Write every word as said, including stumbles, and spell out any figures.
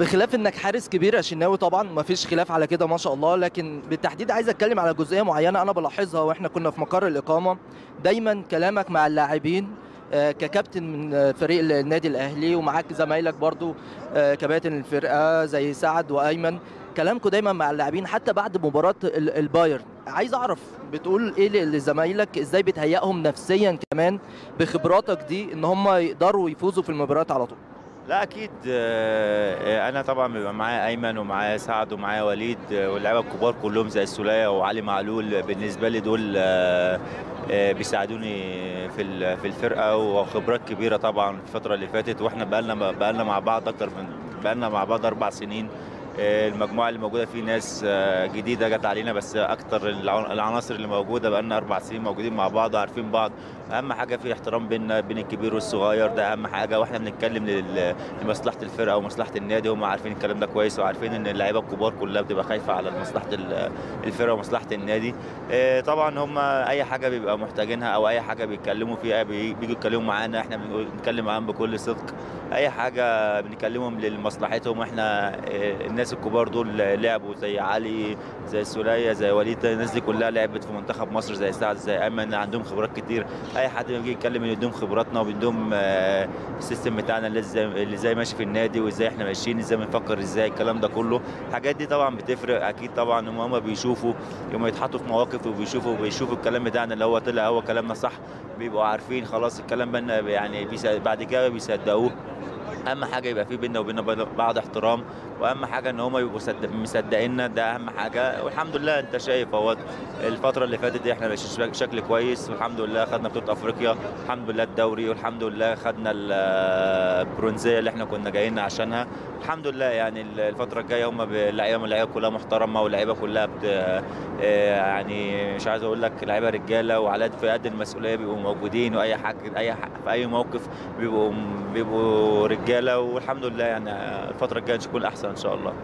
بخلاف انك حارس كبير يا شناوي طبعا ما فيش خلاف على كده ما شاء الله، لكن بالتحديد عايز اتكلم على جزئيه معينه انا بلاحظها واحنا كنا في مقر الاقامه. دايما كلامك مع اللاعبين ككابتن من فريق النادي الاهلي ومعاك زمايلك برضو كباتن الفرقه زي سعد وايمن، كلامكم دايما مع اللاعبين حتى بعد مباراه البايرن. عايز اعرف بتقول ايه لزمايلك، ازاي بتهيئهم نفسيا كمان بخبراتك دي ان هم يقدروا يفوزوا في المباريات على طول؟ لا اكيد انا طبعا بيبقى معايا ايمن ومعايا سعد ومعايا وليد واللعيبه الكبار كلهم زي السوليه وعلي معلول، بالنسبه لي دول بيساعدوني في في الفرقه وخبرات كبيره طبعا في الفتره اللي فاتت، واحنا بقالنا بقالنا مع بعض اكتر من بقالنا مع بعض اربع سنين. المجموعه اللي موجوده فيه ناس جديده جت علينا، بس اكتر العناصر اللي موجوده بقالنا اربع سنين موجودين مع بعض عارفين بعض. اهم حاجه في احترام بيننا بين الكبير والصغير، ده اهم حاجه، واحنا بنتكلم لمصلحه الفرقه ومصلحه النادي، هم عارفين الكلام ده كويس وعارفين ان اللعيبه الكبار كلها بتبقى خايفه على مصلحه الفرقه ومصلحه النادي. طبعا هم اي حاجه بيبقى محتاجينها او اي حاجه بيتكلموا فيها بييجوا يتكلموا معانا، احنا بنتكلم معاهم بكل صدق، اي حاجه بنكلمهم لمصلحتهم. واحنا الناس الكبار دول لعبوا زي علي زي السوليه زي وليد، الناس دي كلها لعبت في منتخب مصر زي سعد زي ايمن، عندهم خبرات كتير. اي حد بيجي يتكلم يديهم خبراتنا وبيديهم السيستم بتاعنا اللي ازاي اللي ازاي ماشي في النادي وازاي احنا ماشيين، ازاي بنفكر، ازاي الكلام ده كله. الحاجات دي طبعا بتفرق اكيد طبعا، هم بيشوفوا يوم يتحطوا في مواقف وبيشوفوا بيشوفوا الكلام بتاعنا اللي هو طلع هو كلامنا صح، بيبقوا عارفين خلاص الكلام ده يعني بعد كده بيصدقوه. اهم حاجه يبقى في بينا وبين بعض احترام، واهم حاجه ان هم يبقوا مصدقيننا، ده اهم حاجه. والحمد لله انت شايف اهو الفتره اللي فاتت دي احنا ماشيين بشكل كويس، والحمد لله خدنا بطوله افريقيا، الحمد لله الدوري، والحمد لله خدنا البرونزيه اللي احنا كنا جايين عشانها. الحمد لله يعني الفتره الجايه هم اللعيبه اللعيبه كلها محترمه، واللعيبه كلها يعني مش عايز اقول لك لعيبه رجاله وعلى قد المسؤوليه بيبقوا موجودين، واي حاجه اي حاجة في اي موقف بيبقوا بيبقوا رجاله. والحمد لله يعني الفتره الجايه تكون احسن ان شاء الله.